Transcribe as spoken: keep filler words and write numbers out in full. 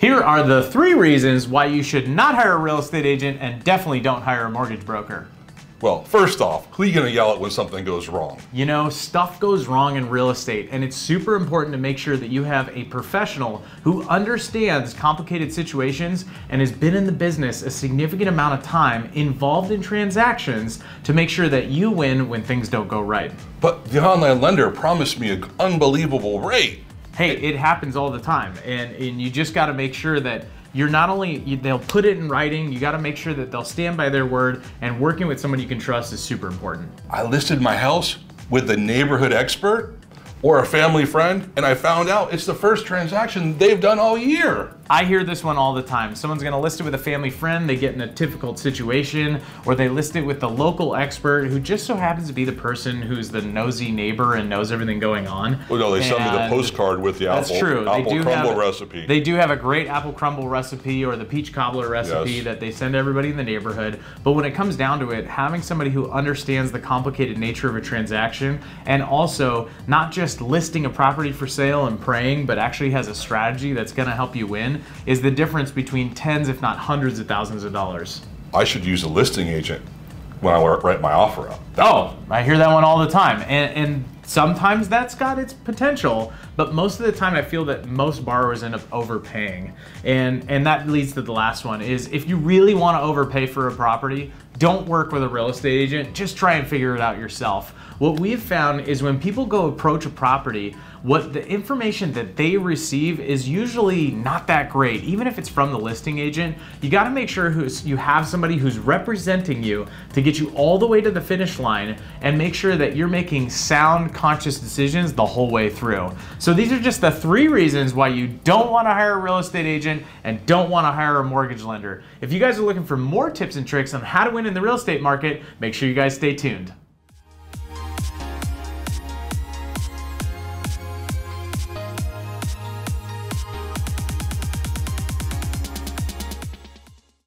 Here are the three reasons why you should not hire a real estate agent and definitely don't hire a mortgage broker. Well, first off, who are you gonna yell at when something goes wrong? You know, stuff goes wrong in real estate, and it's super important to make sure that you have a professional who understands complicated situations and has been in the business a significant amount of time involved in transactions to make sure that you win when things don't go right. But the online lender promised me an unbelievable rate. Hey, it happens all the time, and, and you just gotta make sure that you're not only, you, they'll put it in writing, you gotta make sure that they'll stand by their word, and working with someone you can trust is super important. I listed my house with a neighborhood expert or a family friend, and I found out it's the first transaction they've done all year. I hear this one all the time. Someone's gonna list it with a family friend, they get in a difficult situation, or they list it with the local expert who just so happens to be the person who's the nosy neighbor and knows everything going on. Well, no, they and send me the postcard with the that's apple, true. apple they do crumble have, recipe. They do have a great apple crumble recipe or the peach cobbler recipe yes. that they send to everybody in the neighborhood. But when it comes down to it, having somebody who understands the complicated nature of a transaction and also not just listing a property for sale and praying, but actually has a strategy that's gonna help you win is the difference between tens, if not hundreds of thousands of dollars. I should use a listing agent when I write my offer up. That oh, one. I hear that one all the time. And, and sometimes that's got its potential, but most of the time I feel that most borrowers end up overpaying. And, and that leads to the last one is if you really want to overpay for a property, don't work with a real estate agent, just try and figure it out yourself. What we've found is when people go approach a property, what the information that they receive is usually not that great. Even if it's from the listing agent, you gotta make sure who's, you have somebody who's representing you to get you all the way to the finish line and make sure that you're making sound, conscious decisions the whole way through. So these are just the three reasons why you don't wanna hire a real estate agent and don't wanna hire a mortgage lender. If you guys are looking for more tips and tricks on how to win in the real estate market, make sure you guys stay tuned.